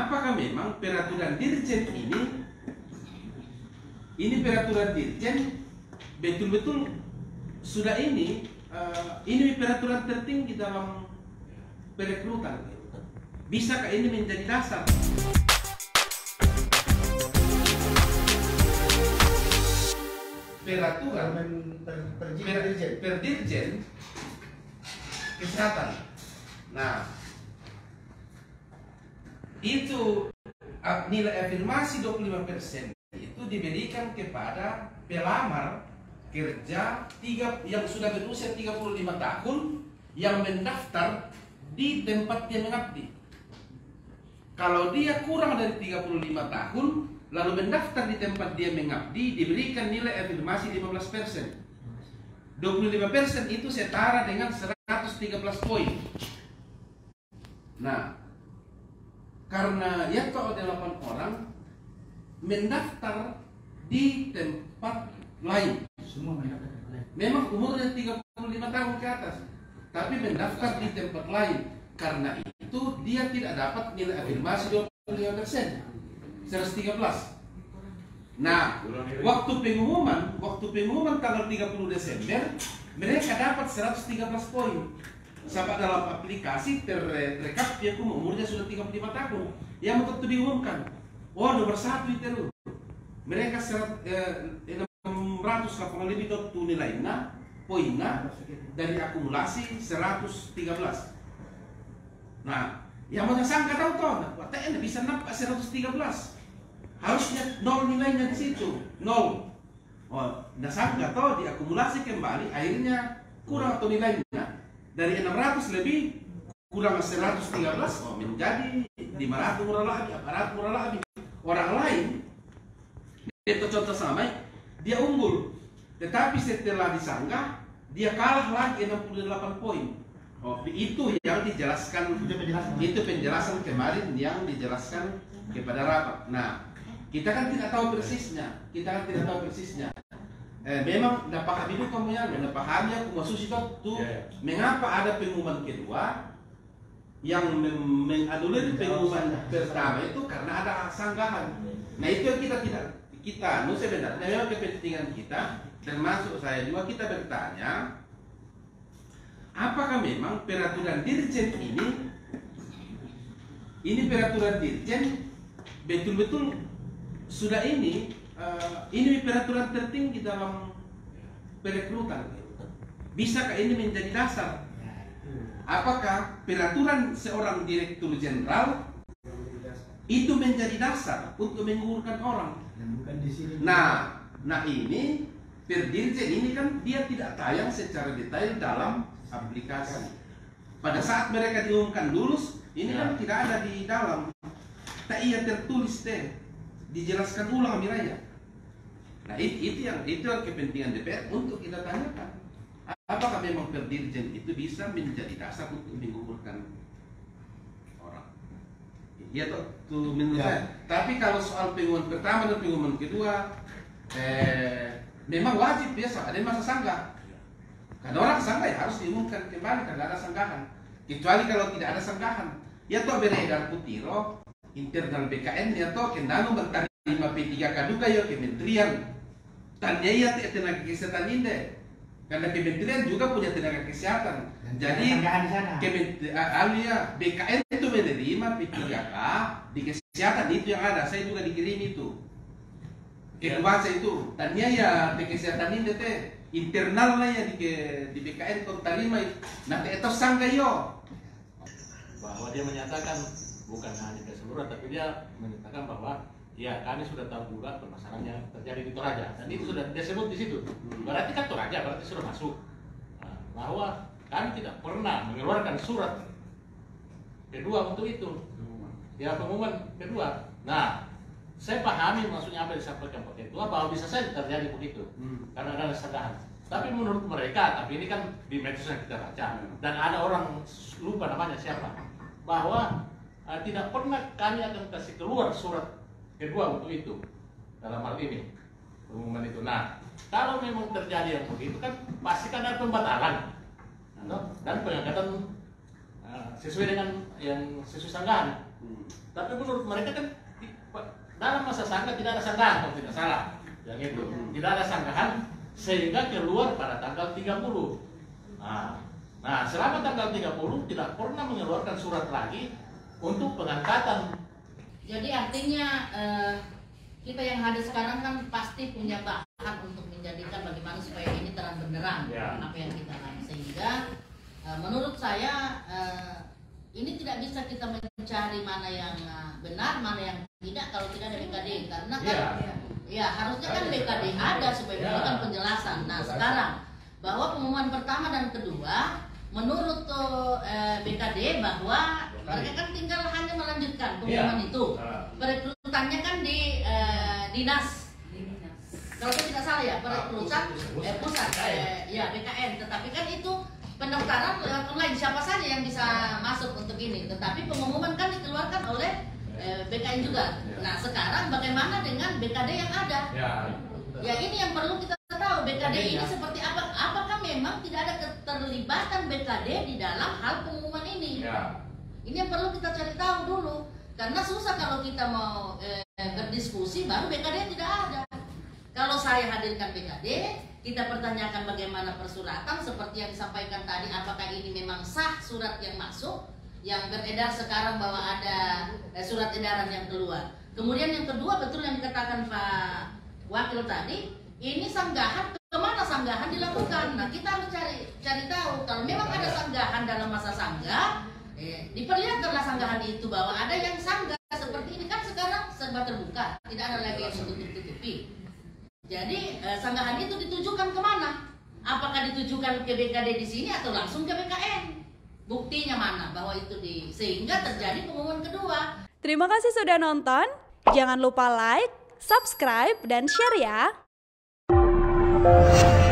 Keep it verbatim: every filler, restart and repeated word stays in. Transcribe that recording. Apakah memang peraturan dirjen ini, ini peraturan dirjen betul-betul sudah ini, uh, ini peraturan tertinggi dalam perekrutan? Bisakah ini menjadi dasar? Peraturan per, per, per, per dirjen kesehatan. Nah, itu nilai afirmasi dua puluh lima persen itu diberikan kepada pelamar kerja tiga, yang sudah berusia tiga puluh lima tahun yang mendaftar di tempat dia mengabdi. Kalau dia kurang dari tiga puluh lima tahun lalu mendaftar di tempat dia mengabdi, diberikan nilai afirmasi lima belas persen. dua puluh lima persen itu setara dengan seratus tiga belas poin. Nah, karena ya toh delapan orang mendaftar di tempat lain. Semua mendaftar. Memang umurnya tiga puluh lima tahun ke atas, tapi mendaftar di tempat lain. Karena itu dia tidak dapat nilai afirmasi dua puluh lima persen. seratus tiga belas. Nah, waktu pengumuman, waktu pengumuman tanggal tiga puluh Desember, mereka dapat seratus tiga belas poin. Sampai dalam aplikasi ter terekap dia pun umurnya sudah tiga puluh lima tahun. Yang waktu diumumkan, oh nomor satu itu. Mereka serat, eh, enam ratus delapan puluh lebih tuh nilainya, poinnya dari akumulasi seratus tiga belas. Nah, yang mau sangka tahu toh, katanya bisa nampak seratus tiga belas. Harusnya nol nilainya di situ, nol. Oh, nggak sangka toh diakumulasi kembali, akhirnya kurang atau nilainya dari enam ratus lebih kurang seratus tiga belas, oh, menjadi lima ratus murah lagi, empat ratus murah lagi. Orang lain, itu contoh sama, dia unggul, tetapi setelah disangka dia kalah lagi enam puluh delapan poin. Oh, itu yang dijelaskan, itu penjelasan kemarin yang dijelaskan kepada rapat. Nah, kita kan tidak tahu persisnya, kita kan tidak tahu persisnya. Eh, memang tidak paham itu kamu yang, tidak paham ya, aku masuk situ tuh. Mengapa ada pengumuman kedua yang menganulir pengumuman pertama itu karena ada sanggahan. Nah itu yang kita tidak, kita, nu sebenarnya memang kepentingan kita, termasuk saya juga kita bertanya. Apakah memang peraturan dirjen ini, ini peraturan dirjen betul-betul sudah ini, uh, ini peraturan tertinggi dalam perekrutan? Bisakah ini menjadi dasar? Apakah peraturan seorang direktur jenderal itu menjadi dasar untuk mengukurkan orang? Nah, nah ini perdirjen ini kan dia tidak tayang secara detail dalam aplikasi. Pada saat mereka diumumkan lulus, ini ya, kan tidak ada di dalam. Tak iya tertulis deh, dijelaskan ulang miranya. Nah itu, itu yang itu yang kepentingan D P R untuk kita tanyakan. Apakah memang perdirjen itu bisa menjadi dasar untuk mengumpulkan orang? Iya toh, tuh menurut saya. Tapi kalau soal pengumuman pertama dan pengumuman kedua, eh, memang wajib biasa ada masa sanggah. Karena orang sangka ya harus diumumkan kembali karena ada sanggahan. Kecuali kalau tidak ada sanggahan, ya toh beredar putiro internal B K N ya toh kendano bertanya lima P tiga K juga ya kementerian. Tanya ya tenaga kesehatan ini. Karena kementerian juga punya tenaga kesehatan. Jadi kementerian B K N itu menerima P tiga K di kesehatan itu yang ada. Saya juga dikirim itu. Kedua saya itu tanya ya di kesehatan ini teh. Internalnya ya di, di B K N total lima itu. Nah, itu sangka yo bahwa dia menyatakan bukan hanya keseluruhan, tapi dia menyatakan bahwa ya kami sudah tahu juga permasalahan yang terjadi di Toraja. Dan itu sudah dia sebut di situ. Berarti kan Toraja berarti sudah masuk nah, bahwa kami tidak pernah mengeluarkan surat kedua untuk itu. Ya pengumuman kedua. Nah, saya pahami maksudnya apa disampaikan Pak Ketua bahwa bisa saja terjadi begitu hmm. karena ada kesadaran. Tapi menurut mereka, tapi ini kan di medsos yang kita baca hmm. dan ada orang lupa namanya siapa bahwa uh, tidak pernah kami akan kasih keluar surat kedua untuk itu dalam hal ini pengumuman itu. Nah, kalau memang terjadi yang begitu kan pasti kan ada pembatalan hmm. dan pengangkatan uh, sesuai dengan yang sesuai sanggahan. Hmm. Tapi menurut mereka kan dalam masa sanggah tidak ada sanggahan kalau tidak salah, ya gitu. Hmm. Tidak ada sanggahan sehingga keluar pada tanggal tiga puluh. Nah, nah, selama tanggal tiga puluh tidak pernah mengeluarkan surat lagi untuk pengangkatan. Jadi artinya eh, kita yang hadir sekarang kan pasti punya bahan untuk menjadikan bagaimana supaya ini terang benderang ya. Apa yang kita lakukan. Sehingga eh, menurut saya eh, ini tidak bisa kita mencari mana yang eh, benar, mana yang tidak kalau tidak ada B K D. Karena kan ya, ya harusnya kan B K D ada supaya memberikan ya. penjelasan. Nah sekarang bahwa pengumuman pertama dan kedua menurut eh, B K D bahwa mereka kan tinggal hanya melanjutkan pengumuman ya. itu. Perekrutannya kan di eh, dinas, dinas. Kalau saya tidak salah ya perekrutan eh, pusat eh, ya B K N. Tetapi kan itu pendaftaran lewat online, siapa saja yang bisa masuk untuk ini. Tetapi pengumuman kan dikeluarkan oleh eh, B K N juga. Nah sekarang bagaimana dengan B K D yang ada? Ya ini yang perlu kita tahu B K D ini seperti apa. Apakah memang tidak ada keterlibatan B K D di dalam hal pengumuman ini? Ya. Ini yang perlu kita cari tahu dulu, karena susah kalau kita mau eh, berdiskusi baru B K D tidak ada. Kalau saya hadirkan B K D, kita pertanyakan bagaimana persuratan seperti yang disampaikan tadi. Apakah ini memang sah surat yang masuk, yang beredar sekarang bahwa ada eh, surat edaran yang keluar. Kemudian yang kedua betul yang dikatakan Pak Wakil tadi. Ini sanggahan, kemana sanggahan dilakukan? Nah kita harus cari cari tahu. Kalau memang ada sanggahan dalam masa sanggah, eh, diperlihatkanlah sanggahan itu bahwa ada yang sanggah seperti ini kan sekarang serba terbuka, tidak ada lagi yang ditutup-tutupi. Jadi eh, sanggahan itu ditujukan kemana? Apakah ditujukan ke B K D di sini atau langsung ke B K N? Buktinya mana bahwa itu di sehingga terjadi pengumuman kedua. Terima kasih sudah nonton. Jangan lupa like, subscribe, dan share ya. Bye.